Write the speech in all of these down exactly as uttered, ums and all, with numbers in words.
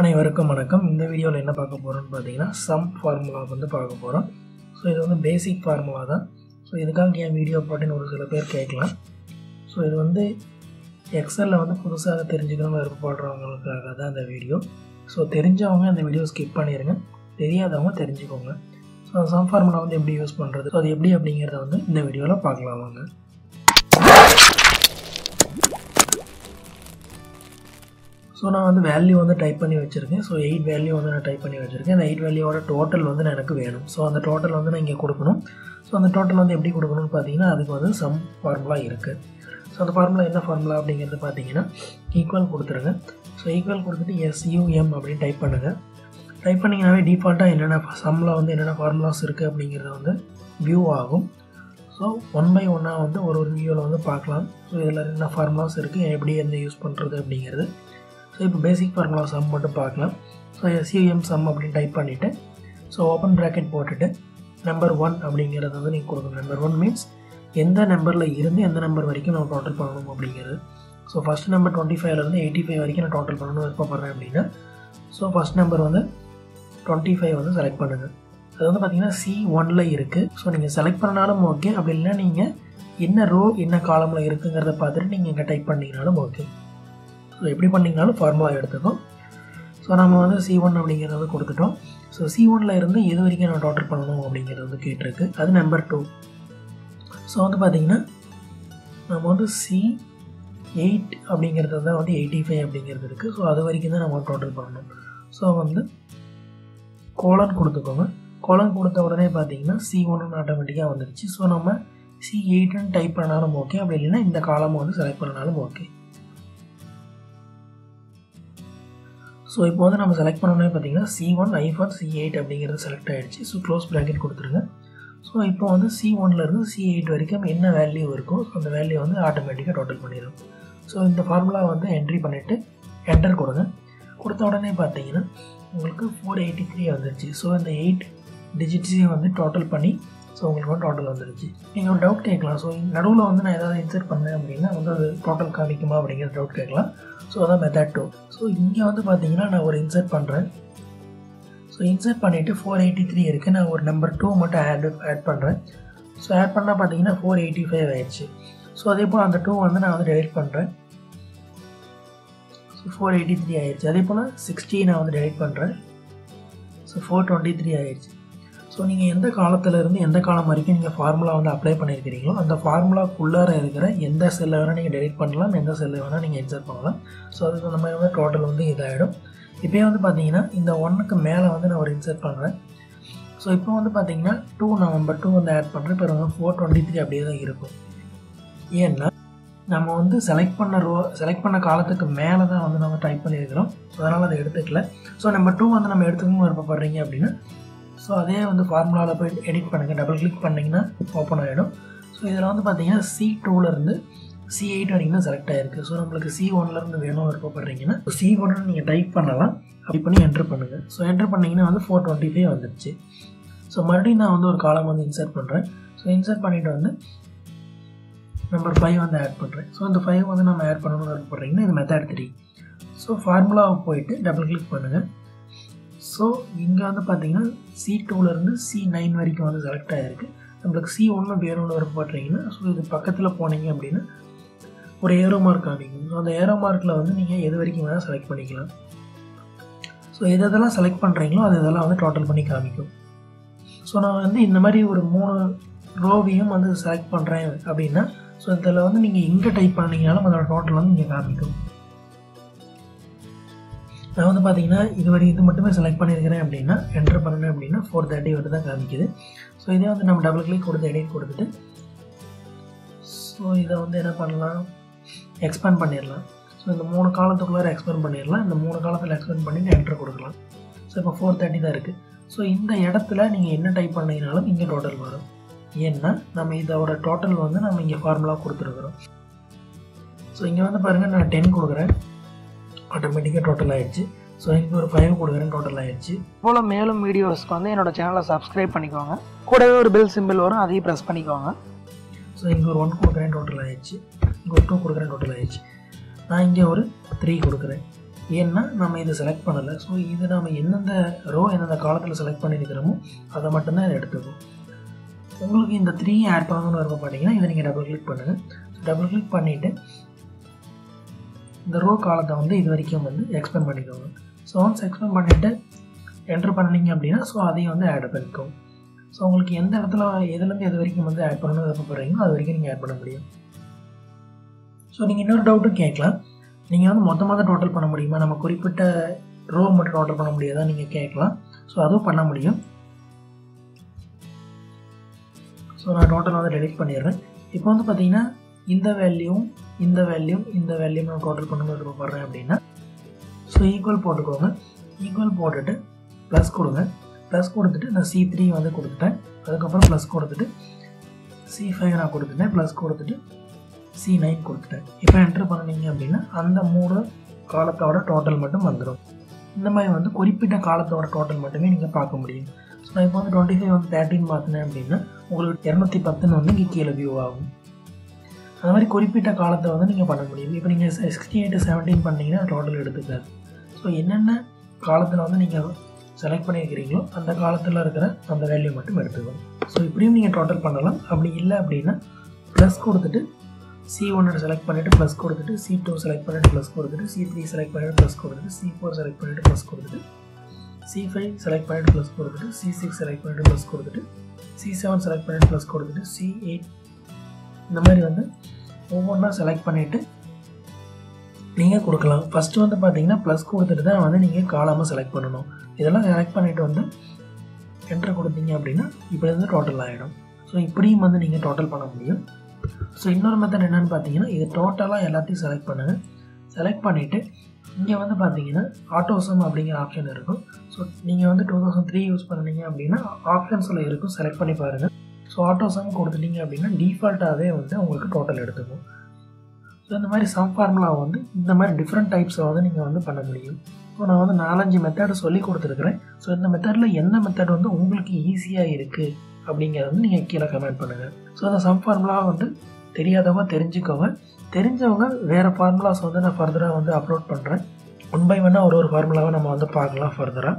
அனைவருக்கும் வணக்கம். இந்த வீடியோவில் என்ன பார்க்க போகிறோன்னு பார்த்தீங்கன்னா சம் ஃபார்முலா வந்து பார்க்க போகிறோம். ஸோ இது வந்து பேசிக் ஃபார்முலா தான். ஸோ இதுக்காக ஏன் வீடியோ போட்டுன்னு ஒரு சில பேர் கேட்கலாம். ஸோ இது வந்து எக்ஸலில் வந்து புதுசாக தெரிஞ்சுக்கணும்னு விருப்பப்படுறவங்களுக்காக தான் இந்த வீடியோ. ஸோ தெரிஞ்சவங்க இந்த வீடியோ ஸ்கிப் பண்ணிடுங்க, தெரியாதவங்க தெரிஞ்சுக்கோங்க. ஸோ அந்த சம் ஃபார்முலா வந்து எப்படி யூஸ் பண்ணுறது, ஸோ அது எப்படி அப்படிங்கிறத வந்து இந்த வீடியோவில் பார்க்கலாம் வாங்க. ஸோ நான் வந்து வேல்யூ வந்து டைப் பண்ணி வச்சுருக்கேன். ஸோ எயிட் வேல்யூ வந்து நான் டைப் பண்ணி வச்சுருக்கேன். அந்த எயிட் வேல்யூவோட டோட்டல் வந்து நான் எனக்கு வேணும். ஸோ அந்த டோட்டல் வந்து நான் இங்கே கொடுக்கணும். ஸோ அந்த டோட்டல் வந்து எப்படி கொடுக்கணும்னு பார்த்தீங்கன்னா அதுக்கு வந்து சம் ஃபார்முலா இருக்குது. ஸோ அந்த ஃபார்முலா என்ன ஃபார்முலா அப்படிங்கிறது பார்த்தீங்கன்னா ஈக்குவல் கொடுத்துருங்க. ஸோ ஈக்குவல் கொடுத்துட்டு எஸ்யூஎம் அப்படின்னு டைப் பண்ணுங்கள். டைப் பண்ணிங்கனாவே டிஃபால்ட்டாக என்னென்ன சம்மில் வந்து என்னென்ன ஃபார்முலாஸ் இருக்குது அப்படிங்கிறத வந்து வியூ ஆகும். ஸோ ஒன் பை ஒன்னாக வந்து ஒரு ஒரு வியூவில் வந்து பார்க்கலாம். ஸோ இதில் என்ன ஃபார்முலாஸ் இருக்குது, எப்படி வந்து யூஸ் பண்ணுறது அப்படிங்கிறது. ஸோ இப்போ பேசிக் ஃபார்முலா சம் மட்டும் பார்க்கலாம். ஸோ எஸ்யூஎம் சம் அப்படின்னு டைப் பண்ணிவிட்டு ஸோ ஓப்பன் ப்ராக்கெட் போட்டுட்டு நம்பர் ஒன் அப்படிங்கிறது வந்து நீங்கள் கொடுக்கணும். நம்பர் ஒன் மீன்ஸ் எந்த நம்பரில் இருந்து எந்த நம்பர் வரைக்கும் நம்ம டோட்டல் பண்ணணும் அப்படிங்கிறது. ஸோ ஃபஸ்ட் நம்பர் டுவெண்ட்டி ஃபைவ்லேருந்து எயிட்டி ஃபைவ் வரைக்கும் நான் டோட்டல் பண்ணணும்னு விருப்பப்படுறேன் அப்படின்னா ஸோ ஃபஸ்ட் நம்பர் வந்து டுவெண்ட்டி ஃபைவ் வந்து செலக்ட் பண்ணுங்கள். அது வந்து பார்த்திங்கன்னா சி ஒன்னில் இருக்குது. ஸோ நீங்கள் செலக்ட் பண்ணாலும் ஓகே, அப்படி இல்லைனா நீங்கள் என்ன ரோ என்ன காலமில் இருக்குங்கிறத பார்த்துட்டு நீங்கள் இங்கே டைப் பண்ணிங்கனாலும் ஓகே. ஸோ எப்படி பண்ணிங்கனாலும் ஃபார்முலா எடுத்துக்கும். ஸோ நம்ம வந்து சி ஒன் அப்படிங்கிறத வந்து கொடுத்துட்டோம். ஸோ சி ஒன்னில் இருந்து எது வரைக்கும் நான் டோட்டல் பண்ணணும் அப்படிங்கிறது வந்து கேட்டிருக்கு. அது நம்பர் டூ. ஸோ வந்து பார்த்திங்கன்னா நம்ம வந்து சி எயிட் அப்படிங்கிறது தான் வந்து எயிட்டி ஃபைவ் அப்படிங்கிறது இருக்குது. ஸோ அது வரைக்கும் தான் நம்ம டோட்டல் பண்ணணும். ஸோ வந்து கோலன் கொடுத்துக்கோங்க. கோலன் கொடுத்த உடனே பார்த்திங்கன்னா சி ஒன்னு ஆட்டோமேட்டிக்காக வந்துடுச்சு. ஸோ நம்ம சி எயிட்டுன்னு டைப் பண்ணாலும் ஓகே, அப்படி இல்லைன்னா இந்த காலமும் வந்து செலக்ட் பண்ணாலும் ஓகே. ஸோ இப்போ வந்து நம்ம செலக்ட் பண்ணோன்னே பார்த்தீங்கன்னா C one hyphen C eight அப்படிங்கிறது செலக்ட் ஆகிடுச்சு. ஸோ க்ளோஸ் ப்ராக்கெட் கொடுத்துருங்க. ஸோ இப்போ வந்து சி ஒன்லேருந்து சி எயிட் வரைக்கும் என்ன வேல்யூ இருக்கோ அந்த வேல்யூ வந்து ஆட்டோமேட்டிக்காக டோட்டல் பண்ணிடும். ஸோ இந்த ஃபார்முலா வந்து என்ட்ரி பண்ணிவிட்டு என்டர் கொடுங்க. கொடுத்த உடனே பார்த்தீங்கன்னா உங்களுக்கு ஃபோர் எயிட்டி த்ரீ வந்துடுச்சு. ஸோ இந்த எயிட் டிஜிட்ஸையும் வந்து டோட்டல் பண்ணி ஸோ உங்களுக்கு வந்து டோட்டல் வந்துடுச்சு. நீங்கள் ஒரு டவுட் கேட்கலாம். ஸோ நடுவில் வந்து நான் ஏதாவது இன்சர்ட் பண்ணேன் அப்படின்னா வந்து அது டோட்டல் காமிக்குமா அப்படிங்கிற டவுட் கேட்கலாம். ஸோ அதான் மெத்தட் டூ. ஸோ இங்கே வந்து பார்த்தீங்கன்னா நான் ஒரு இன்சர்ட் பண்ணுறேன். ஸோ இன்சர்ட் பண்ணிவிட்டு ஃபோர் எயிட்டி த்ரீ இருக்குது. நான் ஒரு நம்பர் டூ மட்டும் ஆட் ஆட் பண்ணுறேன். ஸோ ஆட் பண்ணால் பார்த்தீங்கன்னா ஃபோர் எயிட்டி ஃபைவ் ஆயிடுச்சு. ஸோ அதே போல் அந்த டூ வந்து நான் வந்து டெலிட் பண்ணுறேன். ஸோ ஃபோர் எயிட்டி த்ரீ ஆயிடுச்சு. அதே போல் சிக்ஸ்டி நான் வந்து டெலிட் பண்ணுறேன். ஸோ ஃபோர் டுவெண்ட்டி த்ரீ ஆயிடுச்சு. ஸோ நீங்கள் எந்த காலத்துலேருந்து எந்த காலம் வரைக்கும் நீங்கள் ஃபார்முலா வந்து அப்ளை பண்ணியிருக்கிறீங்களோ அந்த ஃபார்முலாக்குள்ளார இருக்கிற எந்த செல்லை வேணால் நீங்கள் டெலிட் பண்ணலாம், எந்த செல்லை வேணால் நீங்கள் இன்சர்ட் பண்ணலாம். ஸோ அதுக்கு அந்த மாதிரி வந்து டோட்டல் வந்து இதாகிடும். இப்போயே வந்து பார்த்தீங்கன்னா இந்த ஒன்றுக்கு மேலே வந்து நான் ஒரு இன்சர்ட் பண்ணுறேன். ஸோ இப்போ வந்து பார்த்தீங்கன்னா டூ நான் நம்பர் டூ வந்து ஆட் பண்ணுறேன். இப்போ வந்து ஃபோர் டுவெண்ட்டி த்ரீ அப்படியே தான் இருக்கும். ஏன்னா நம்ம வந்து செலக்ட் பண்ண ரோ செலக்ட் பண்ண காலத்துக்கு மேலே தான் வந்து நம்ம டைப் பண்ணியிருக்கிறோம். ஸோ அதனால் அதை எடுத்துக்கல. ஸோ நம்பர் டூ வந்து நம்ம எடுத்துக்கணும்னு விருப்பப்படுறீங்க அப்படின்னா ஸோ அதே வந்து ஃபார்முலாவில் போய் எடிட் பண்ணுங்கள். டபுள் கிளிக் பண்ணிங்கன்னா ஓப்பன் ஆகிடும். ஸோ இதில் வந்து பார்த்தீங்கன்னா சி டூலேருந்து சி எயிட் வரைக்கும் தான் செலக்ட் ஆகிருக்கு. ஸோ நம்மளுக்கு சி ஒன்லேருந்து வேணும் விருப்பப்படுறீங்கன்னா சி ஒன்னு நீங்கள் டைப் பண்ணலாம், அப்படி பண்ணி என்ட்ரு பண்ணுங்கள். ஸோ என்ட்ரு பண்ணிங்கன்னா வந்து ஃபோர் டுவெண்ட்டி ஃபைவ் வந்துடுச்சு. ஸோ மறுபடியும் நான் வந்து ஒரு காலம் வந்து இன்சர்ட் பண்ணுறேன். ஸோ இன்சர்ட் பண்ணிவிட்டு வந்து நம்பர் ஃபைவ் வந்து ஆட் பண்ணுறேன். ஸோ அந்த ஃபைவ் வந்து நம்ம ஆட் பண்ணணும்னு விருப்பப்படுறீங்கன்னா இது மெத்தட் த்ரீ. ஸோ ஃபார்முலாவை போயிட்டு டபுள் கிளிக் பண்ணுங்கள். ஸோ இங்கே வந்து பார்த்தீங்கன்னா சி டூலேருந்து சி நைன் வரைக்கும் வந்து செலக்ட் ஆகிருக்கு. நம்மளுக்கு சி ஒன்று வேணும்னு விருப்பப்படுறீங்கன்னா ஸோ இது பக்கத்தில் போனீங்க அப்படின்னா ஒரு ஏரோ மார்க் காமிக்கும். ஸோ அந்த ஏரோ மார்க்கில் வந்து நீங்கள் எது வரைக்கும் வேணால் செலக்ட் பண்ணிக்கலாம். ஸோ எதெல்லாம் செலக்ட் பண்ணுறீங்களோ அது இதெல்லாம் வந்து டோட்டல் பண்ணி காமிக்கும். ஸோ நான் வந்து இந்த மாதிரி ஒரு மூணு ரோவையும் வந்து செலக்ட் பண்ணுறேன் அப்படின்னா ஸோ இதில் வந்து நீங்கள் எங்கே டைப் பண்ணிங்கனாலும் அதோட டோட்டல் வந்து இங்கே காமிக்கும். நான் வந்து பார்த்தீங்கன்னா இது வரை இது மட்டுமே செலக்ட் பண்ணியிருக்கிறேன் அப்படின்னா என்ட்ரு பண்ணேன் அப்படின்னா ஃபோர் தேர்ட்டி வந்து தான் காமிக்குது. ஸோ இதே வந்து நம்ம டபுள் கிளிக் கொடுத்து எடிட் கொடுத்துட்டு ஸோ இதை வந்து என்ன பண்ணலாம், எக்ஸ்பேண்ட் பண்ணிடலாம். ஸோ இந்த மூணு காலத்துக்குள்ளார எக்ஸ்பேண்ட் பண்ணிடலாம். இந்த மூணு காலத்தில் எக்ஸ்பேண்ட் பண்ணிட்டு என்ட்ரு கொடுக்கலாம். ஸோ இப்போ ஃபோர் தேர்ட்டி தான் இருக்குது. ஸோ இந்த இடத்துல நீங்கள் என்ன டைப் பண்ணிங்கனாலும் இங்கே டோட்டல் வரும். ஏன்னா நம்ம இதோட டோட்டல் வந்து நம்ம இங்கே ஃபார்முலாக கொடுத்துருக்குறோம். ஸோ இங்கே வந்து பாருங்கள் நான் டென் கொடுக்குறேன், ஆட்டோமேட்டிக்காக டோட்டல் ஆகிடுச்சு. ஸோ எனக்கு ஒரு ஃபைவ் கொடுக்குறேன், டோட்டல் ஆகிடுச்சு. போல் மேலும் வீடியோஸ்க்கு வந்து என்னோடய சேனலை சப்ஸ்கிரைப் பண்ணிக்கோங்க. கூடவே ஒரு பெல் சிம்பிள் வரும், அதையும் ப்ரெஸ் பண்ணிக்கோங்க. ஸோ இங்கே ஒரு ஒன் கொடுக்குறேன், டோட்டல் ஆகிடுச்சு. இங்கே ஒரு டூ கொடுக்குறேன், டோட்டல் ஆகிடுச்சு. நான் இங்கே ஒரு த்ரீ கொடுக்குறேன். ஏன்னா நம்ம இதை செலக்ட் பண்ணலை. ஸோ இது நாம் எந்தெந்த ரோ எந்தெந்த காலத்தில் செலக்ட் பண்ணியிருக்கிறோமோ அதை மட்டும்தான் இதை எடுத்துக்கும். உங்களுக்கு இந்த த்ரீ ஆட் பண்ணணும்னு வரும்போது பார்த்தீங்கன்னா இதை நீங்கள் டபுள் கிளிக் பண்ணுங்கள். டபுள் கிளிக் பண்ணிவிட்டு இந்த ரோ காலத்தை வந்து இது வரைக்கும் வந்து எக்ஸ்பேண்ட் பண்ணிக்கோங்க. ஸோ ஒன்ஸ் எக்ஸ்பேண்ட் பண்ணிவிட்டு என்ட்ரு பண்ணிங்க அப்படின்னா ஸோ அதையும் வந்து ஆட் பண்ணிக்கோங்க. ஸோ உங்களுக்கு எந்த இடத்துல எதுலேருந்து எது வரைக்கும் வந்து ஆட் பண்ணணும்னு விருப்பப்படுறீங்களோ அது வரைக்கும் நீங்கள் ஆட் பண்ண முடியும். ஸோ நீங்கள் இன்னொரு டவுட்டும் கேட்கலாம், நீங்கள் வந்து மொத்தமாக தான் டோட்டல் பண்ண முடியுமா, நம்ம குறிப்பிட்ட ரோ மட்டும் டோட்டல் பண்ண முடியாதா நீங்கள் கேட்கலாம். ஸோ அதுவும் பண்ண முடியும். ஸோ நான் டோட்டல் வந்து டெலிட் பண்ணிடுறேன். இப்போ வந்து பார்த்தீங்கன்னா இந்த வேல்யூவும் இந்த வேல்யூம் இந்த வேல்யூம் நான் டோட்டல் பண்ணணும்னு விருப்பப்படுறேன் அப்படின்னா ஸோ ஈக்குவல் போட்டுக்கோங்க. ஈக்குவல் போட்டுட்டு ப்ளஸ் கொடுங்க. ப்ளஸ் கொடுத்துட்டு நான் சி த்ரீ வந்து கொடுத்துட்டேன். அதுக்கப்புறம் ப்ளஸ் கொடுத்துட்டு சி ஃபைவ் நான் கொடுத்துட்டேன். ப்ளஸ் கொடுத்துட்டு சி நைன் கொடுத்துட்டேன். இப்போ என்ட்ரு பண்ணிங்க அப்படின்னா அந்த மூணு காலத்தோட டோட்டல் மட்டும் வந்துடும். இந்த மாதிரி வந்து குறிப்பிட்ட காலத்தோட டோட்டல் மட்டுமே நீங்கள் பார்க்க முடியும். ஸோ நான் இப்போ வந்து டுவெண்ட்டி ஃபைவ் வந்து தேர்ட்டின் பார்த்தினேன் அப்படின்னா உங்களுக்கு இரநூத்தி பத்துன்னு வந்து இங்கே கீழே வியூ ஆகும். அந்த மாதிரி குறிப்பிட்ட காலத்தை வந்து நீங்கள் பண்ண முடியும். இப்போ நீங்கள் சிக்ஸ்டி எயிட் செவன்டீன் பண்ணிங்கன்னா டோட்டல் எடுத்துக்காது. ஸோ என்னென்ன காலத்தில் வந்து நீங்கள் செலக்ட் பண்ணியிருக்கிறீங்களோ அந்த காலத்தில் இருக்கிற அந்த வேல்யூ மட்டும் எடுத்துக்கணும். ஸோ இப்படியும் நீங்கள் டோட்டல் பண்ணலாம். அப்படி இல்லை அப்படின்னா ப்ளஸ் கொடுத்துட்டு சி ஒன்று செலக்ட் பண்ணிவிட்டு ப்ளஸ் கொடுத்துட்டு சி டூ செலக்ட் பண்ணிவிட்டு ப்ளஸ் கொடுத்துட்டு சி த்ரீ செலக்ட் பண்ணிவிட்டு ப்ளஸ் கொடுத்துட்டு சி ஃபோர் செலக்ட் பண்ணிவிட்டு ப்ளஸ் கொடுத்துட்டு சி ஃபைவ் செலக்ட் பண்ணிவிட்டு ப்ளஸ் கொடுத்துட்டு சி சிக்ஸ் செலக்ட் பண்ணிவிட்டு ப்ளஸ் கொடுத்துட்டு சி செவன் செலக்ட் பண்ணிவிட்டு ப்ளஸ் கொடுத்துட்டு சி எயிட், இந்த மாதிரி வந்து ஒவ்வொன்றா செலக்ட் பண்ணிவிட்டு நீங்கள் கொடுக்கலாம். ஃபஸ்ட்டு வந்து பார்த்தீங்கன்னா ப்ளஸ் கொடுத்துட்டு தான் வந்து நீங்கள் காலமாக செலக்ட் பண்ணணும். இதெல்லாம் செலக்ட் பண்ணிவிட்டு வந்து என்ட்ரு கொடுத்தீங்க அப்படின்னா இப்படி வந்து டோட்டல் ஆகிடும். ஸோ இப்படியும் வந்து நீங்கள் டோட்டல் பண்ண முடியும். ஸோ இன்னொரு மெத்தட் என்னென்னு பார்த்தீங்கன்னா இது டோட்டலாக எல்லாத்தையும் செலக்ட் பண்ணுங்கள். செலக்ட் பண்ணிவிட்டு இங்கே வந்து பார்த்தீங்கன்னா ஆட்டோசம் அப்படிங்கிற ஆப்ஷன் இருக்கும். ஸோ நீங்கள் வந்து டூ தௌசண்ட் த்ரீ யூஸ் பண்ணிங்க அப்படின்னா ஆப்ஷன்ஸில் இருக்கும், செலக்ட் பண்ணி பாருங்கள். ஸோ ஆட்டோசம் கொடுத்துட்டிங்க அப்படின்னா டிஃபால்ட்டாகவே வந்து உங்களுக்கு டோட்டல் எடுத்துக்கும். ஸோ இந்த மாதிரி சம் ஃபார்முலாவை வந்து இந்த மாதிரி டிஃப்ரெண்ட் டைப்ஸில் வந்து நீங்கள் வந்து பண்ண முடியும். ஸோ நான் வந்து நாலஞ்சு மெத்தடு சொல்லி கொடுத்துருக்குறேன். ஸோ இந்த மெத்தடில் எந்த மெத்தட் வந்து உங்களுக்கு ஈஸியாக இருக்குது அப்படிங்கிறத வந்து நீங்கள் கீழே கமெண்ட் பண்ணுங்கள். ஸோ அந்த சம் ஃபார்முலா வந்து தெரியாதவங்க தெரிஞ்சுக்கோங்க. தெரிஞ்சவங்க வேறு ஃபார்முலாஸ் வந்து நான் ஃபர்தராக வந்து அப்லோட் பண்ணுறேன். ஒன் பை ஒன்னாக ஒரு ஒரு ஃபார்முலாவை நம்ம வந்து பார்க்கலாம் ஃபர்தராக.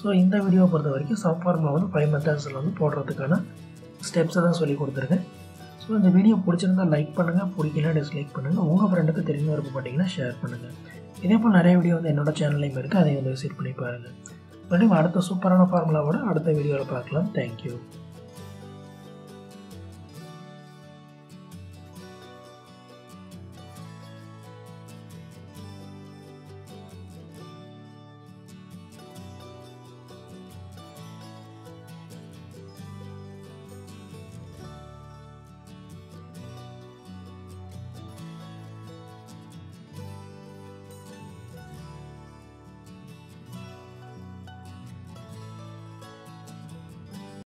ஸோ இந்த வீடியோவை பொறுத்த வரைக்கும் சம் ஃபார்முலா வந்து ஃபைவ் மெத்தட்ஸில் வந்து போடுறதுக்கான ஸ்டெப்ஸை தான் சொல்லி கொடுத்துருக்கேன். ஸோ இந்த வீடியோ பிடிச்சிருந்தால் லைக் பண்ணுங்கள், பிடிக்கலாம் டிஸ்லைக் பண்ணுங்கள். உங்கள் ஃப்ரெண்டுக்கு தெரிஞ்ச ஒரு பார்த்தீங்கன்னா ஷேர் பண்ணுங்கள். இதே போல் நிறைய வீடியோ வந்து என்னோடய சேனல்லையும் இருக்குது, அதை வந்து விசிட் பண்ணி பாருங்கள். மறுபடியும் அடுத்த சூப்பரான ஃபார்முலாவோட அடுத்த வீடியோவில் பார்க்கலாம். தேங்க்யூ.